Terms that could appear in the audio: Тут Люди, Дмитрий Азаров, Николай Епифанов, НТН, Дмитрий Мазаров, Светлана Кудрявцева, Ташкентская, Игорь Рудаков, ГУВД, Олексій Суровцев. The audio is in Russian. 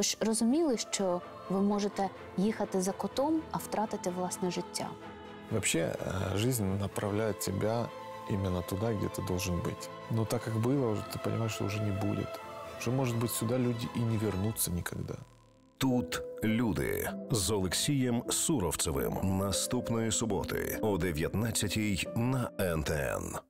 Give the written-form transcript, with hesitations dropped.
Ви ж розуміли, що ви можете їхати за котом, а втратити власне життя? Вообще, жизнь направляет тебя именно туда, где ты должен быть. Но так как было, ты понимаешь, что уже не будет. Уже, может быть, сюда люди и не вернутся никогда. Тут люди з Олексієм Суровцевим наступної суботи о 19-й на НТН.